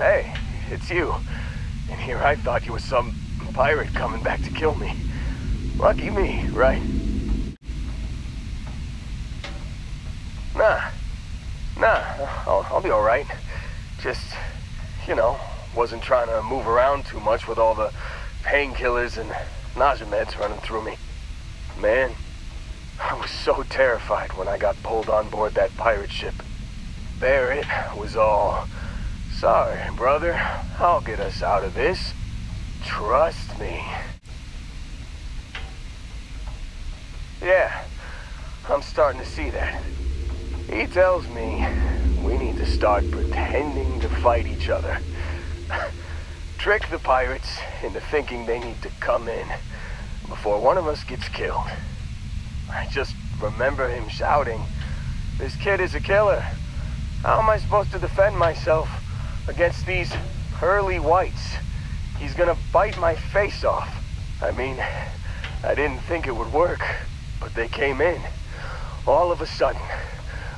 Hey, it's you. And here I thought you was some pirate coming back to kill me. Lucky me, right? Nah, I'll be all right. Just, you know, wasn't trying to move around too much with all the painkillers and nausea meds running through me. Man, I was so terrified when I got pulled on board that pirate ship. Barrett was all, "Sorry, brother, I'll get us out of this. Trust me." Yeah, I'm starting to see that. He tells me we need to start pretending to fight each other. Trick the pirates into thinking they need to come in before one of us gets killed. I just remember him shouting, "This kid is a killer. How am I supposed to defend myself against these pearly whites? He's gonna bite my face off." I mean, I didn't think it would work, but they came in. All of a sudden,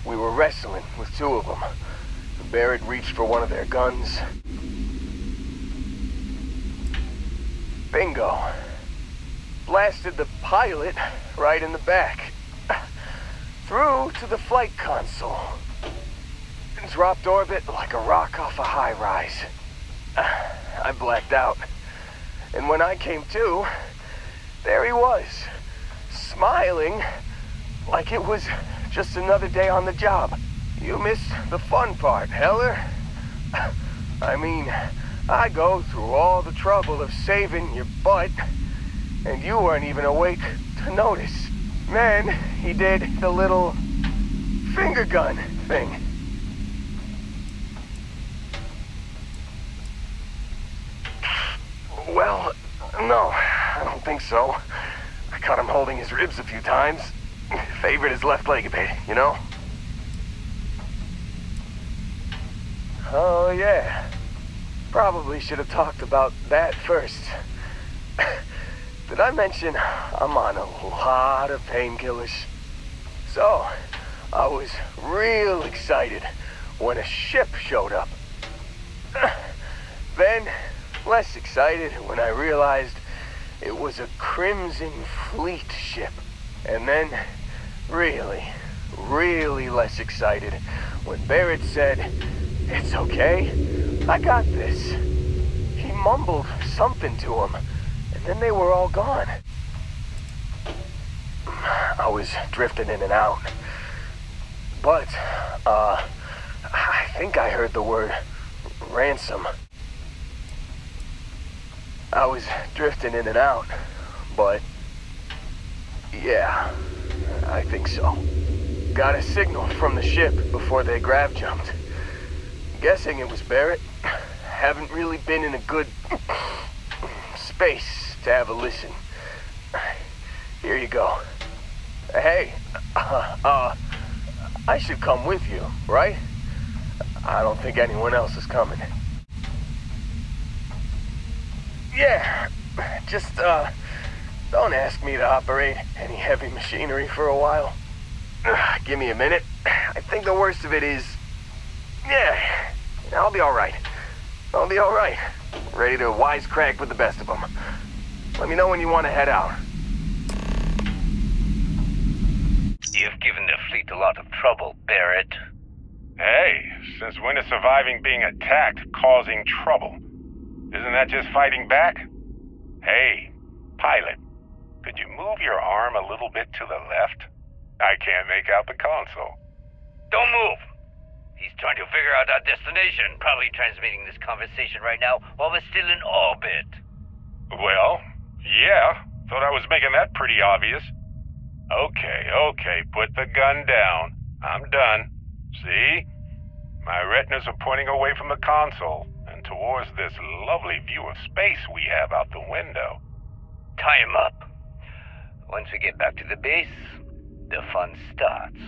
we were wrestling with two of them. Barrett reached for one of their guns. Bingo. Blasted the pilot right in the back. Through to the flight console. And dropped orbit like a rock off a high-rise. I blacked out. And when I came to, there he was, smiling like it was just another day on the job. You missed the fun part, Heller. I mean, I go through all the trouble of saving your butt, and you weren't even awake to notice. Then he did the little finger gun thing. Well, no, I don't think so. I caught him holding his ribs a few times. Favored his left leg a bit, you know? Oh, yeah. Probably should have talked about that first. Did I mention I'm on a lot of painkillers? So, I was real excited when a ship showed up. Then, less excited when I realized it was a Crimson Fleet ship. And then, really less excited when Barrett said, "It's okay, I got this." He mumbled something to him, and then they were all gone. I was drifting in and out, but I think I heard the word ransom. I was drifting in and out, but yeah, I think so. Got a signal from the ship before they grav jumped. Guessing it was Barrett. Haven't really been in a good space to have a listen. Here you go. Hey, I should come with you, right? I don't think anyone else is coming. Yeah, just don't ask me to operate any heavy machinery for a while. Give me a minute. I think the worst of it is, yeah, I'll be all right. Ready to wisecrack with the best of them. Let me know when you want to head out. You've given the fleet a lot of trouble, Barrett. Hey, since when is surviving being attacked causing trouble? Isn't that just fighting back? Hey, pilot, could you move your arm a little bit to the left? I can't make out the console. Don't move! He's trying to figure out our destination. Probably transmitting this conversation right now while we're still in orbit. Well, yeah. Thought I was making that pretty obvious. Okay, put the gun down. I'm done. See? My retinas are pointing away from the console and towards this lovely view of space we have out the window. Tie him up. Once we get back to the base, the fun starts.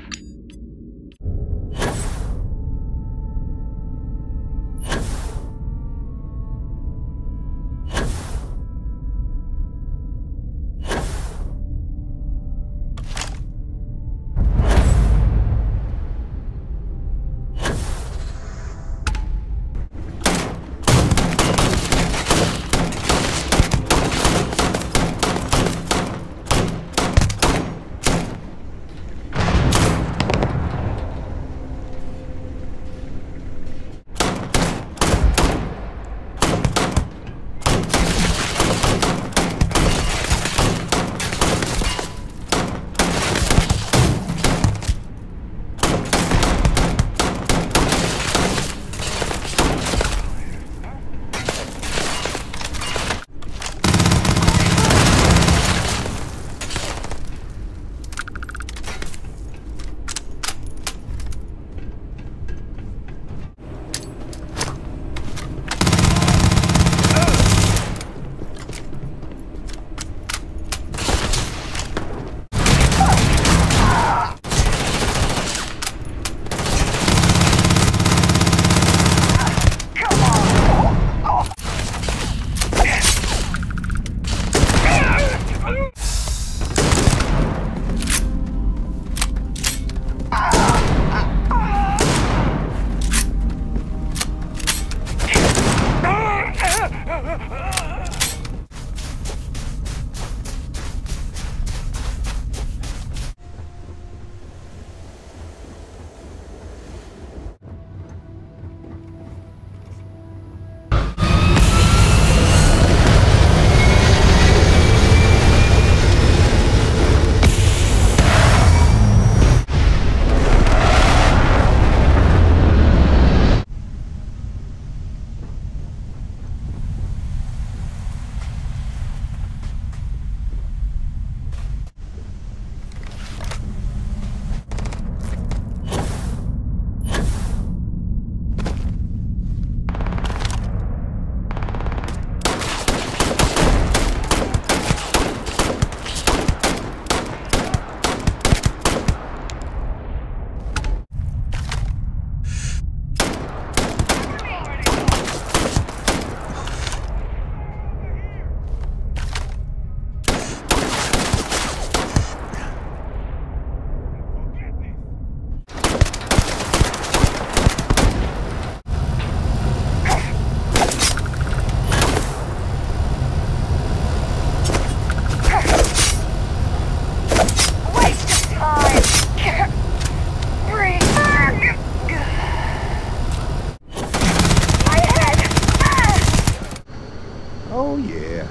Oh yeah.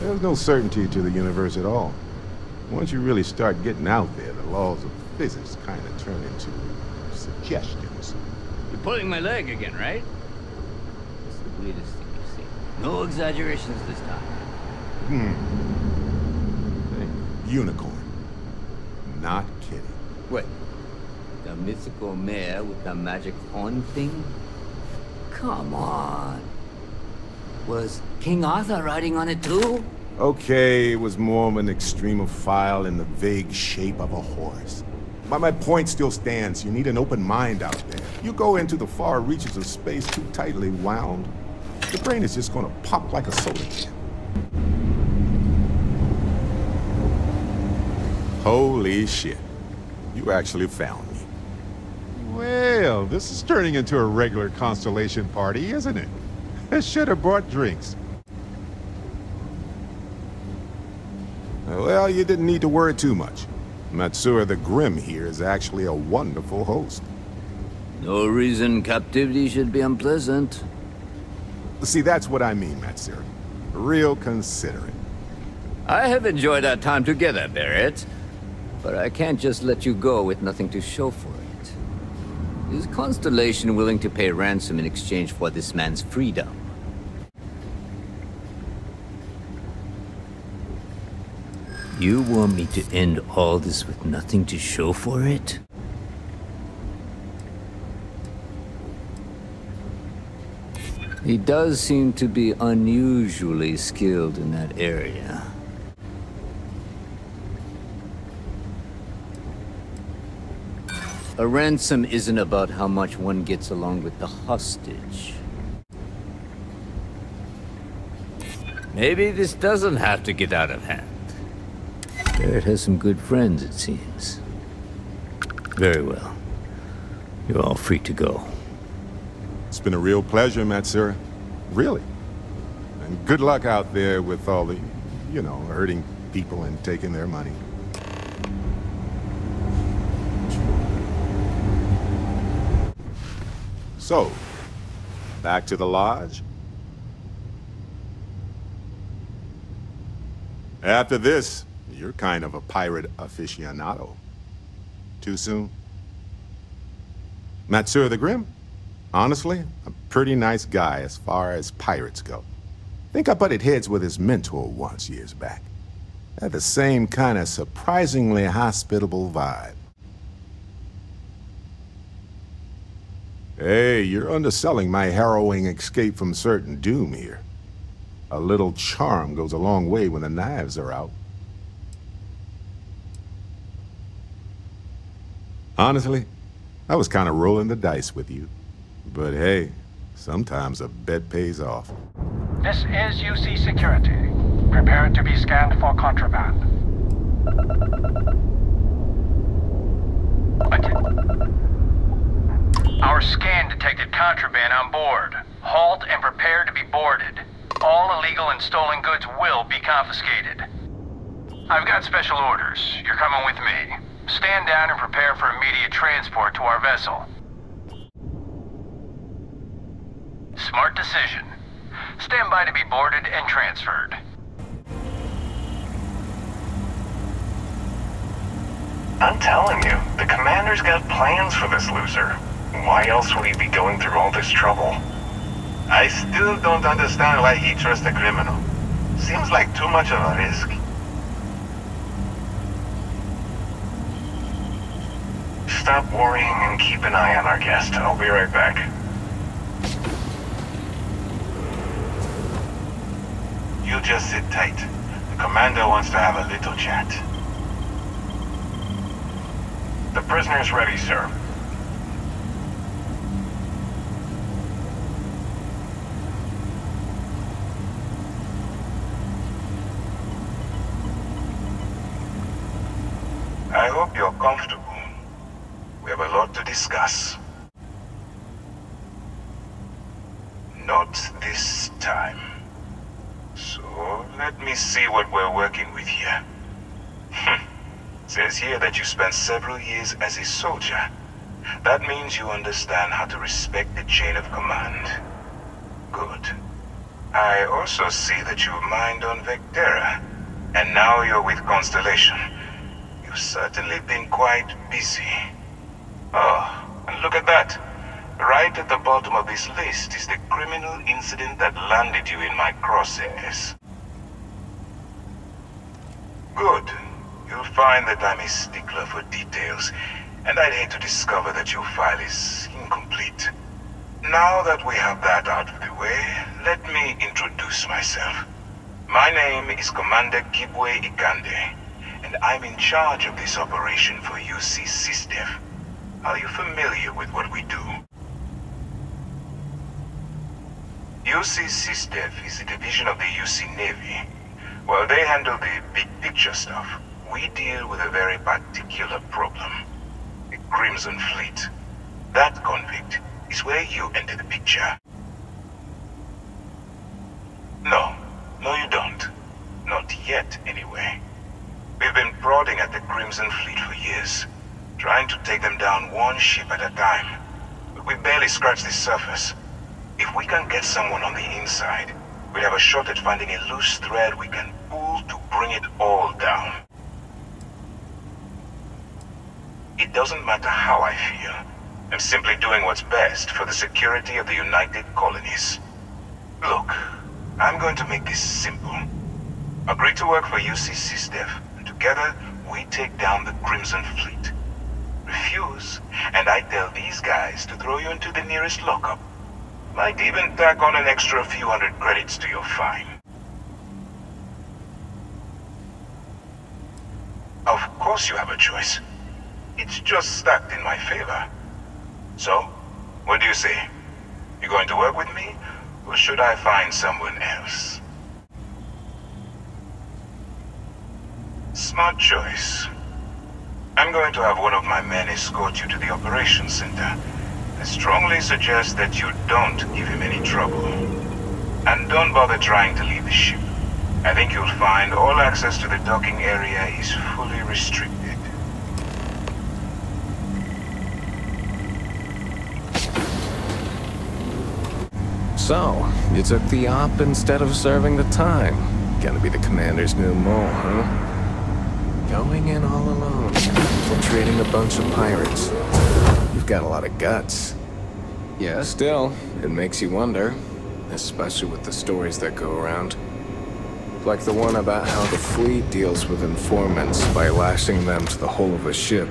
There's no certainty to the universe at all. Once you really start getting out there, the laws of physics kind of turn into suggestions. You're pulling my leg again, right? It's the weirdest thing you've seen. No exaggerations this time. Hmm. Unicorn. Not kidding. Wait. The mythical mare with the magic horn thing? Come on. Was King Arthur riding on it too? Okay, it was more of an extremophile in the vague shape of a horse. But my point still stands. You need an open mind out there. You go into the far reaches of space too tightly wound, the brain is just gonna pop like a soda can. Holy shit. You actually found me. Well, this is turning into a regular Constellation party, isn't it? I should have brought drinks. Well, you didn't need to worry too much. Matsura the Grim here is actually a wonderful host. No reason captivity should be unpleasant. See, that's what I mean, Matsura. Real considerate. I have enjoyed our time together, Barrett. But I can't just let you go with nothing to show for it. Is Constellation willing to pay ransom in exchange for this man's freedom? You want me to end all this with nothing to show for it? He does seem to be unusually skilled in that area. A ransom isn't about how much one gets along with the hostage. Maybe this doesn't have to get out of hand. Barrett has some good friends, it seems. Very well. You're all free to go. It's been a real pleasure, Matsura. Really. And good luck out there with all the, you know, hurting people and taking their money. So, back to the lodge. After this, you're kind of a pirate aficionado. Too soon? Matsura the Grim? Honestly, a pretty nice guy as far as pirates go. Think I butted heads with his mentor once years back. Had the same kind of surprisingly hospitable vibe. Hey, you're underselling my harrowing escape from certain doom here. A little charm goes a long way when the knives are out. Honestly, I was kind of rolling the dice with you. But hey, sometimes a bet pays off. This is UC Security. Prepare to be scanned for contraband. Our scan detected contraband on board. Halt and prepare to be boarded. All illegal and stolen goods will be confiscated. I've got special orders. You're coming with me. Stand down and prepare for immediate transport to our vessel. Smart decision. Stand by to be boarded and transferred. I'm telling you, the commander's got plans for this loser. Why else would he be going through all this trouble? I still don't understand why he trusts a criminal. Seems like too much of a risk. Stop worrying and keep an eye on our guest. I'll be right back. You just sit tight. The commander wants to have a little chat. The prisoner's ready, sir. I hope you're comfortable. We have a lot to discuss. Not this time. So, let me see what we're working with here. It says here that you spent several years as a soldier. That means you understand how to respect the chain of command. Good. I also see that you mined on Vectera, and now you're with Constellation. You've certainly been quite busy. Oh, and look at that. Right at the bottom of this list is the criminal incident that landed you in my crosshairs. Good. You'll find that I'm a stickler for details, and I'd hate to discover that your file is incomplete. Now that we have that out of the way, let me introduce myself. My name is Commander Kibwe Ikande, and I'm in charge of this operation for UC Sysdev. Are you familiar with what we do? UC Sysdev is a division of the UC Navy. While they handle the big picture stuff, we deal with a very particular problem. The Crimson Fleet. That conflict is where you enter the picture. No you don't. Not yet, anyway. We've been prodding at the Crimson Fleet for years, trying to take them down one ship at a time. But we barely scratched the surface. If we can get someone on the inside, we'd have a shot at finding a loose thread we can pull to bring it all down. It doesn't matter how I feel. I'm simply doing what's best for the security of the United Colonies. Look, I'm going to make this simple. Agree to work for UC Sysdev, and together we take down the Crimson Fleet. Refuse, and I tell these guys to throw you into the nearest lockup. Might even tack on an extra few hundred credits to your fine. Of course you have a choice. It's just stacked in my favor. So, what do you say? You going to work with me, or should I find someone else? Smart choice. I'm going to have one of my men escort you to the operations center. I strongly suggest that you don't give him any trouble. And don't bother trying to leave the ship. I think you'll find all access to the docking area is fully restricted. So, you took the op instead of serving the time. Gonna be the commander's new mole, huh? Going in all alone, infiltrating a bunch of pirates. You've got a lot of guts. Yeah, still, it makes you wonder. Especially with the stories that go around. Like the one about how the fleet deals with informants by lashing them to the hull of a ship,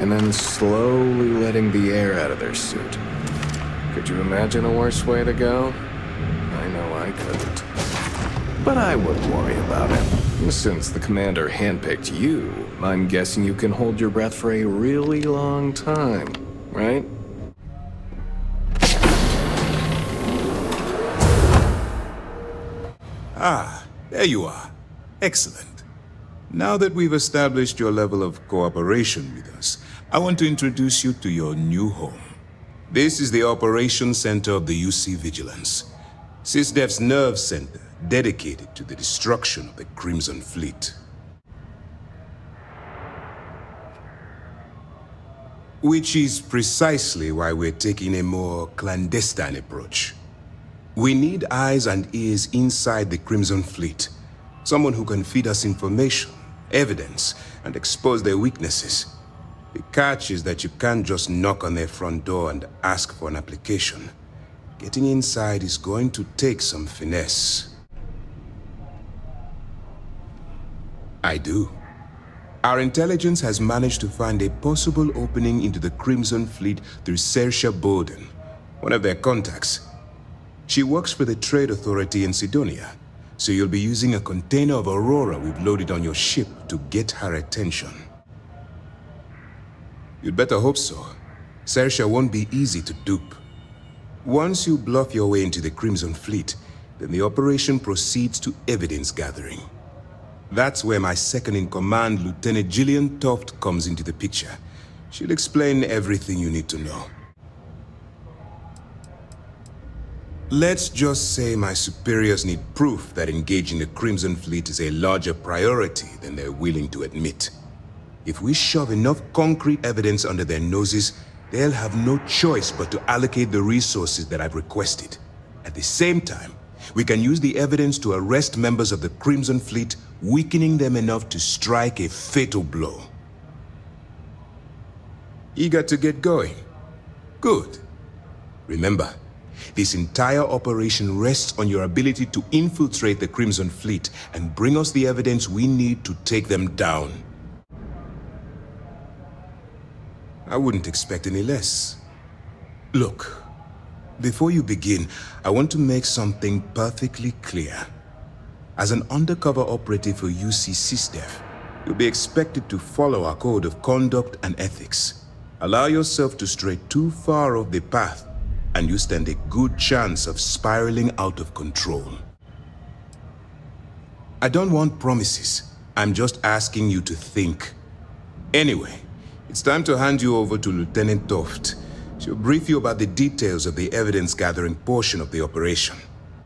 and then slowly letting the air out of their suit. Could you imagine a worse way to go? I know I couldn't. But I wouldn't worry about it. Since the commander handpicked you, I'm guessing you can hold your breath for a really long time, right? Ah, there you are. Excellent. Now that we've established your level of cooperation with us, I want to introduce you to your new home. This is the Operations Center of the UC Vigilance. Sysdev's nerve center, dedicated to the destruction of the Crimson Fleet. Which is precisely why we're taking a more clandestine approach. We need eyes and ears inside the Crimson Fleet. Someone who can feed us information, evidence, and expose their weaknesses. The catch is that you can't just knock on their front door and ask for an application. Getting inside is going to take some finesse. I do. Our intelligence has managed to find a possible opening into the Crimson Fleet through Searsha Bowden, one of their contacts. She works for the Trade Authority in Sidonia, so you'll be using a container of Aurora we've loaded on your ship to get her attention. You'd better hope so. Searsha won't be easy to dupe. Once you bluff your way into the Crimson Fleet, then the operation proceeds to evidence gathering. That's where my second-in-command, Lieutenant Gillian Toft, comes into the picture. She'll explain everything you need to know. Let's just say my superiors need proof that engaging the Crimson Fleet is a larger priority than they're willing to admit. If we shove enough concrete evidence under their noses, they'll have no choice but to allocate the resources that I've requested. At the same time, We can use the evidence to arrest members of the Crimson Fleet, weakening them enough to strike a fatal blow. Eager to get going? Good. Remember, this entire operation rests on your ability to infiltrate the Crimson Fleet and bring us the evidence we need to take them down. I wouldn't expect any less. Look, before you begin, I want to make something perfectly clear. As an undercover operative for UC Sysdev, you'll be expected to follow our code of conduct and ethics. Allow yourself to stray too far off the path, and you stand a good chance of spiraling out of control. I don't want promises. I'm just asking you to think. Anyway, it's time to hand you over to Lieutenant Toft. She'll brief you about the details of the evidence-gathering portion of the operation.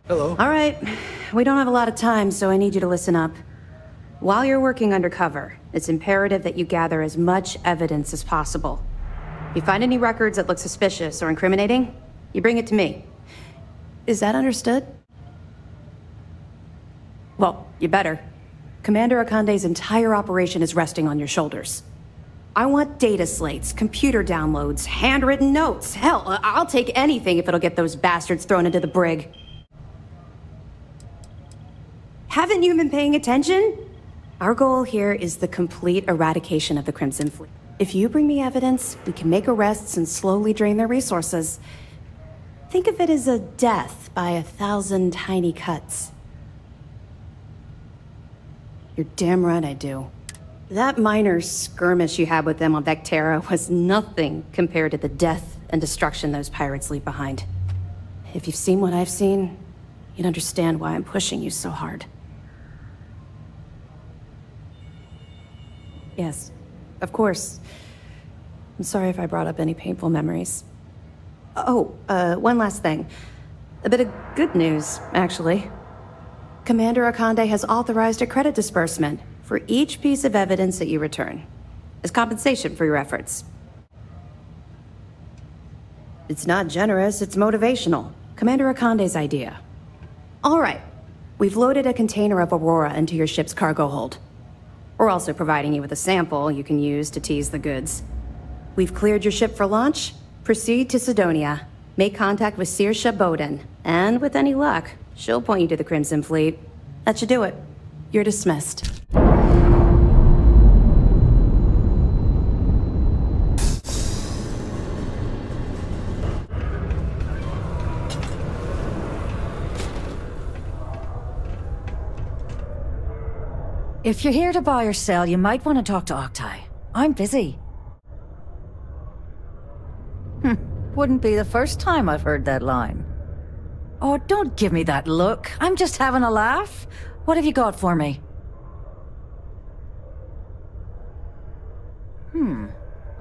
Hello. All right. We don't have a lot of time, so I need you to listen up. While you're working undercover, it's imperative that you gather as much evidence as possible. If you find any records that look suspicious or incriminating, you bring it to me. Is that understood? Well, you better. Commander Ikande's entire operation is resting on your shoulders. I want data slates, computer downloads, handwritten notes. Hell, I'll take anything if it'll get those bastards thrown into the brig. Haven't you been paying attention? Our goal here is the complete eradication of the Crimson Fleet. If you bring me evidence, we can make arrests and slowly drain their resources. Think of it as a death by 1,000 tiny cuts. You're damn right I do. That minor skirmish you had with them on Vectera was nothing compared to the death and destruction those pirates leave behind. If you've seen what I've seen, you'd understand why I'm pushing you so hard. Yes, of course. I'm sorry if I brought up any painful memories. Oh, one last thing. A bit of good news, actually. Commander Ikande has authorized a credit disbursement for each piece of evidence that you return, as compensation for your efforts. It's not generous, it's motivational. Commander Ikande's idea. All right, we've loaded a container of Aurora into your ship's cargo hold. We're also providing you with a sample you can use to tease the goods. We've cleared your ship for launch. Proceed to Sidonia. Make contact with Searsha Bowden, and with any luck, she'll point you to the Crimson Fleet. That should do it. You're dismissed. If you're here to buy or sell, you might want to talk to Octai. I'm busy. Wouldn't be the first time I've heard that line. Oh, don't give me that look. I'm just having a laugh. What have you got for me?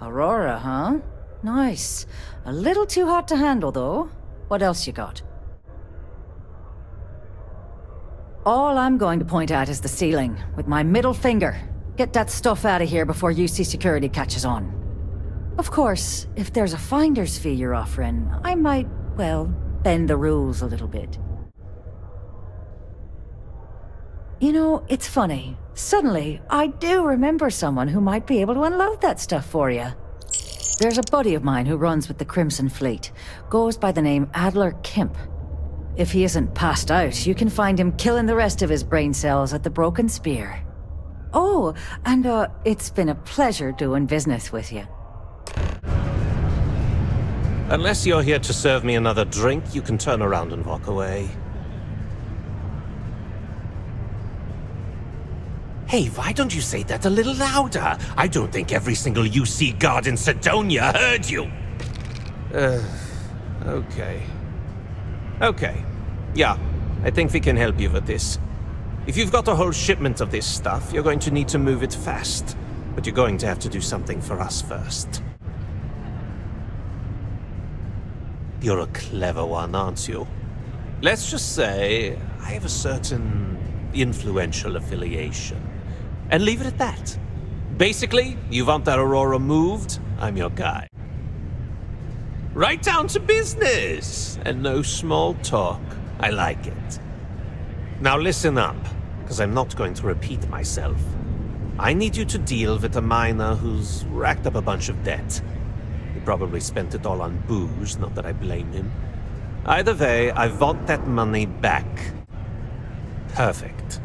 Aurora, huh? Nice. A little too hot to handle, though. What else you got? All I'm going to point at is the ceiling, with my middle finger. Get that stuff out of here before UC Security catches on. Of course, if there's a finder's fee you're offering, I might, well, bend the rules a little bit. You know, it's funny. Suddenly, I do remember someone who might be able to unload that stuff for you. There's a buddy of mine who runs with the Crimson Fleet. Goes by the name Adler Kemp. If he isn't passed out, you can find him killing the rest of his brain cells at the Broken Spear. Oh, and it's been a pleasure doing business with you. Unless you're here to serve me another drink, you can turn around and walk away. Hey, why don't you say that a little louder? I don't think every single UC guard in Cydonia heard you! Okay. Okay. Yeah, I think we can help you with this. If you've got a whole shipment of this stuff, you're going to need to move it fast. But you're going to have to do something for us first. You're a clever one, aren't you? Let's just say I have a certain influential affiliation. And leave it at that. Basically, you want that Aurora moved, I'm your guy. Right down to business, and no small talk. I like it. Now listen up, because I'm not going to repeat myself. I need you to deal with a miner who's racked up a bunch of debt. He probably spent it all on booze, not that I blame him. Either way, I want that money back. Perfect.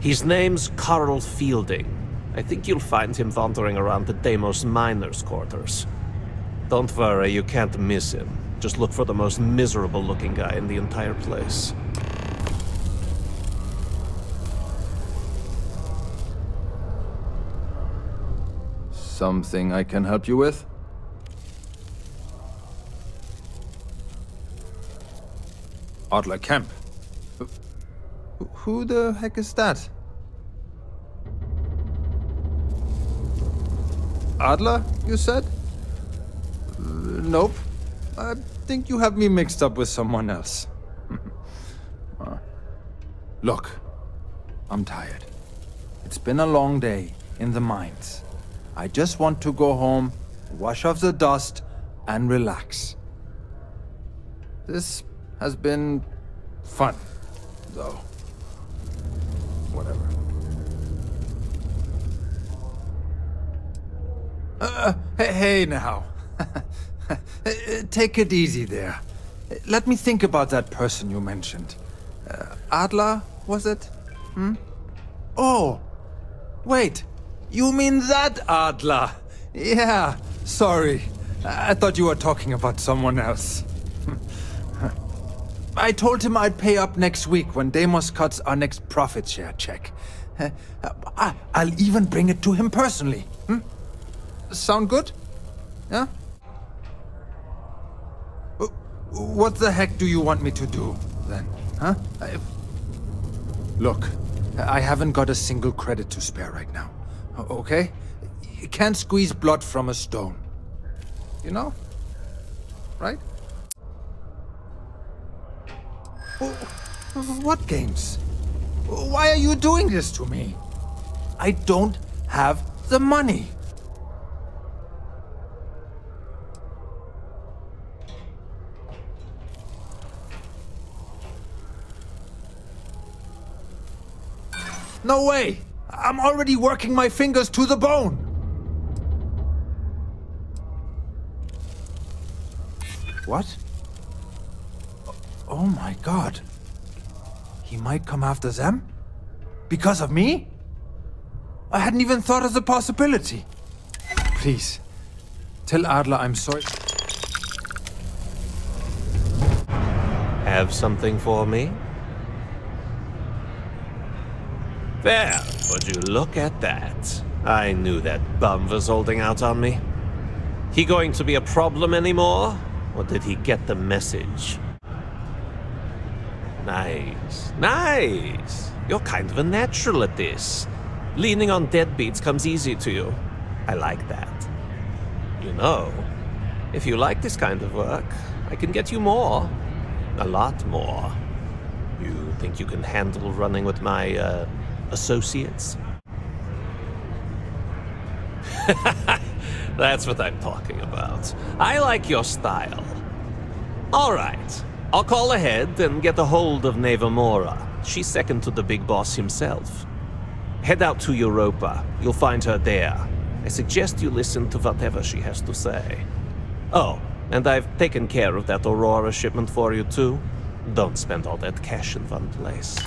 His name's Carl Fielding. I think you'll find him wandering around the Deimos miners' quarters. Don't worry, you can't miss him. Just look for the most miserable-looking guy in the entire place. Something I can help you with? Adler Kemp. Who the heck is that? Adler, you said? Nope. I think you have me mixed up with someone else. Look, I'm tired. It's been a long day in the mines. I just want to go home, wash off the dust, and relax. This has been fun, though. Whatever. Hey now. Take it easy there. Let me think about that person you mentioned. Adler, was it? Oh, wait. You mean that Adler? Yeah, sorry. I thought you were talking about someone else. I told him I'd pay up next week when Deimos cuts our next profit share check. I'll even bring it to him personally. Sound good? Yeah? What the heck do you want me to do, then? Huh? Look, I haven't got a single credit to spare right now, okay? You can't squeeze blood from a stone. You know? Right? What games? Why are you doing this to me? I don't have the money. No way! I'm already working my fingers to the bone! What? Oh my god. He might come after them? Because of me? I hadn't even thought of the possibility. Please, tell Adler I'm sorry. Have something for me? There, would you look at that? I knew that bum was holding out on me. He going to be a problem anymore? Or did he get the message? Nice, nice. You're kind of a natural at this. Leaning on deadbeats comes easy to you. I like that. You know, if you like this kind of work, I can get you more. A lot more. You think you can handle running with my, associates? That's what I'm talking about. I like your style. Alright, I'll call ahead and get a hold of Navamora. She's second to the big boss himself. Head out to Europa. You'll find her there. I suggest you listen to whatever she has to say. Oh, and I've taken care of that Aurora shipment for you too. Don't spend all that cash in one place.